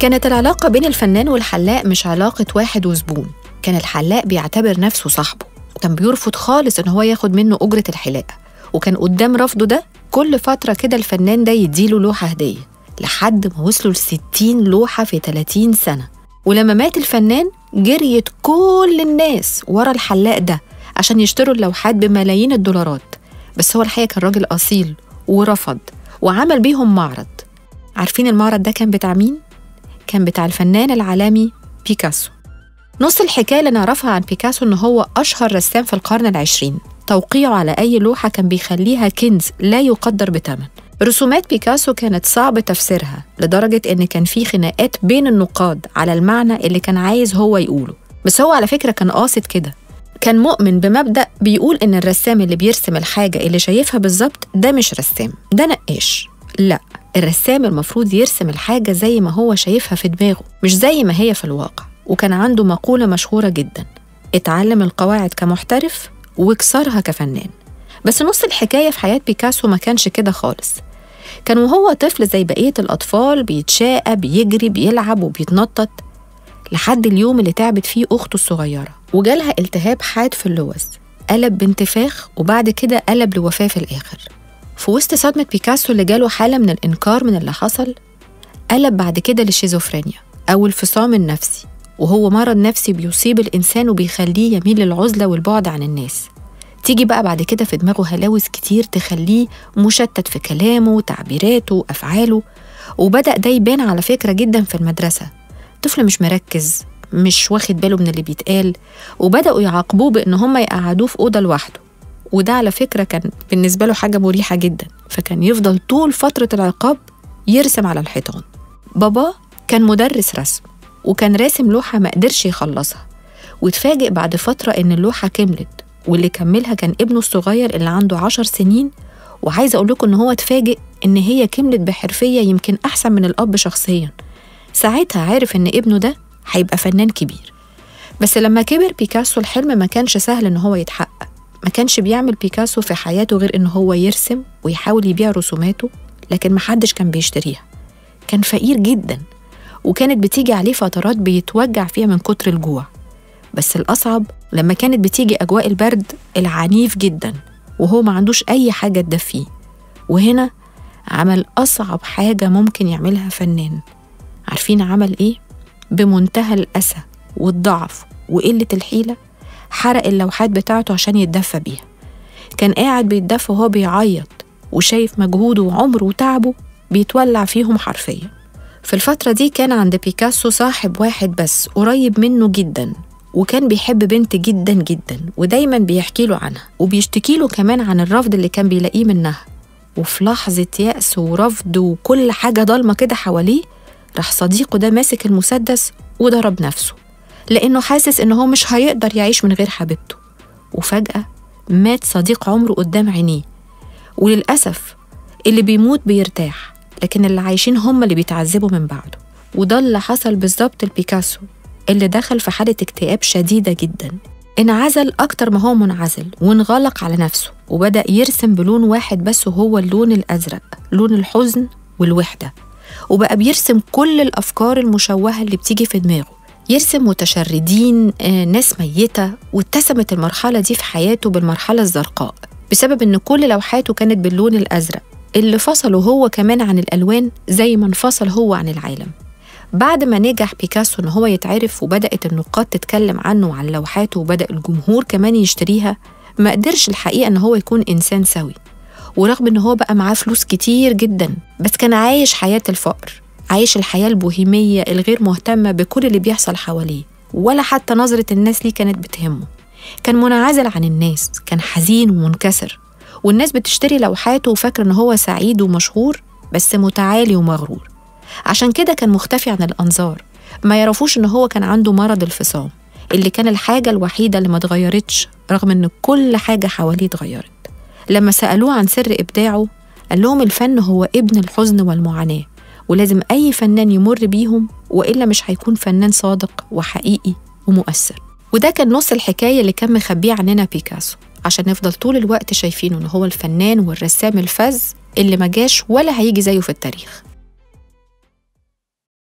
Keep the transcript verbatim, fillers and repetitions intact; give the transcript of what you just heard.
كانت العلاقة بين الفنان والحلاق مش علاقة واحد وزبون، كان الحلاق بيعتبر نفسه صاحبه، وكان بيرفض خالص إن هو ياخد منه أجرة الحلاقة، وكان قدام رفضه ده كل فترة كده الفنان ده يديله لوحة هدية، لحد ما وصلوا لستين لوحة في تلاتين سنة. ولما مات الفنان جريت كل الناس ورا الحلاق ده عشان يشتروا اللوحات بملايين الدولارات، بس هو الحقيقة كان راجل أصيل ورفض وعمل بيهم معرض. عارفين المعرض ده كان بتاع مين؟ كان بتاع الفنان العالمي بيكاسو. نص الحكاية اللي نعرفها عن بيكاسو إن هو أشهر رسام في القرن العشرين، توقيعه على أي لوحة كان بيخليها كنز لا يقدر بثمن. رسومات بيكاسو كانت صعب تفسيرها لدرجة إن كان في خناقات بين النقاد على المعنى اللي كان عايز هو يقوله، بس هو على فكرة كان قاصد كده، كان مؤمن بمبدأ بيقول إن الرسام اللي بيرسم الحاجة اللي شايفها بالظبط ده مش رسام، ده نقاش. لأ، الرسام المفروض يرسم الحاجة زي ما هو شايفها في دماغه مش زي ما هي في الواقع. وكان عنده مقولة مشهورة جدا، اتعلم القواعد كمحترف واكسرها كفنان. بس نص الحكاية في حياة بيكاسو ما كانش كده خالص، كان وهو طفل زي بقية الأطفال بيتشاقى بيجري بيلعب وبيتنطط، لحد اليوم اللي تعبت فيه أخته الصغيرة وجالها التهاب حاد في اللوز، قلب بانتفاخ وبعد كده قلب لوفاة في الآخر. في وسط صدمة بيكاسو اللي جاله حالة من الإنكار من اللي حصل، قلب بعد كده للشيزوفرينيا أو الفصام النفسي، وهو مرض نفسي بيصيب الإنسان وبيخليه يميل للعزلة والبعد عن الناس. تيجي بقى بعد كده في دماغه هلاوس كتير تخليه مشتت في كلامه وتعبيراته وأفعاله، وبدأ ده يبان على فكرة جدا في المدرسة، طفل مش مركز مش واخد باله من اللي بيتقال، وبدأوا يعاقبوه بإن هم يقعدوه في أوضة لوحده، وده على فكرة كان بالنسبة له حاجة مريحة جدا، فكان يفضل طول فترة العقاب يرسم على الحيطان. بابا كان مدرس رسم وكان راسم لوحة ما قدرش يخلصها، واتفاجئ بعد فترة إن اللوحة كملت، واللي كملها كان ابنه الصغير اللي عنده عشر سنين، وعايز أقول لكم إن هو اتفاجئ إن هي كملت بحرفية يمكن أحسن من الأب شخصياً. ساعتها عارف إن ابنه ده هيبقى فنان كبير. بس لما كبر بيكاسو الحلم ما كانش سهل إن هو يتحقق، ما كانش بيعمل بيكاسو في حياته غير إن هو يرسم ويحاول يبيع رسوماته، لكن محدش كان بيشتريها، كان فقير جداً، وكانت بتيجي عليه فترات بيتوجع فيها من كتر الجوع. بس الأصعب لما كانت بتيجي أجواء البرد العنيف جدا وهو ما عندوش أي حاجة تدفيه، وهنا عمل أصعب حاجة ممكن يعملها فنان. عارفين عمل إيه؟ بمنتهى الأسى والضعف وقلة الحيلة، حرق اللوحات بتاعته عشان يتدفى بيها. كان قاعد بيتدفى وهو بيعيط وشايف مجهوده وعمره وتعبه بيتولع فيهم حرفيا. في الفترة دي كان عند بيكاسو صاحب واحد بس قريب منه جدا، وكان بيحب بنت جدا جدا ودايما بيحكي له عنها، وبيشتكي له كمان عن الرفض اللي كان بيلاقيه منها. وفي لحظة يأس ورفض وكل حاجة ضلمة كده حواليه، راح صديقه ده ماسك المسدس وضرب نفسه، لأنه حاسس إن هو مش هيقدر يعيش من غير حبيبته. وفجأة مات صديق عمره قدام عينيه، وللأسف اللي بيموت بيرتاح لكن اللي عايشين هم اللي بيتعذبوا من بعده. وده اللي حصل بالظبط لبيكاسو اللي دخل في حالة اكتئاب شديدة جدا، انعزل أكتر ما هو منعزل وانغلق على نفسه، وبدأ يرسم بلون واحد بس وهو اللون الأزرق، لون الحزن والوحدة، وبقى بيرسم كل الأفكار المشوهة اللي بتيجي في دماغه، يرسم متشردين، ناس ميتة. واتسمت المرحلة دي في حياته بالمرحلة الزرقاء بسبب إن كل لوحاته كانت باللون الأزرق اللي فصله هو كمان عن الألوان زي ما انفصل هو عن العالم. بعد ما نجح بيكاسو إن هو يتعرف وبدأت النقاد تتكلم عنه وعن لوحاته وبدأ الجمهور كمان يشتريها، ما قدرش الحقيقة إن هو يكون إنسان سوي. ورغم إن هو بقى معاه فلوس كتير جدا، بس كان عايش حياة الفقر، عايش الحياة البوهيمية الغير مهتمة بكل اللي بيحصل حواليه، ولا حتى نظرة الناس ليه كانت بتهمه. كان منعزل عن الناس، كان حزين ومنكسر، والناس بتشتري لوحاته وفاكر إن هو سعيد ومشهور بس متعالي ومغرور. عشان كده كان مختفي عن الأنظار، ما يعرفوش إن هو كان عنده مرض الفصام اللي كان الحاجة الوحيدة اللي ما اتغيرتش رغم إن كل حاجة حواليه اتغيرت. لما سألوه عن سر إبداعه قال لهم الفن هو ابن الحزن والمعاناة، ولازم أي فنان يمر بيهم وإلا مش هيكون فنان صادق وحقيقي ومؤثر. وده كان نص الحكاية اللي كان مخبيه عننا بيكاسو، عشان نفضل طول الوقت شايفينه إن هو الفنان والرسام الفذ اللي ما جاش ولا هيجي زيه في التاريخ.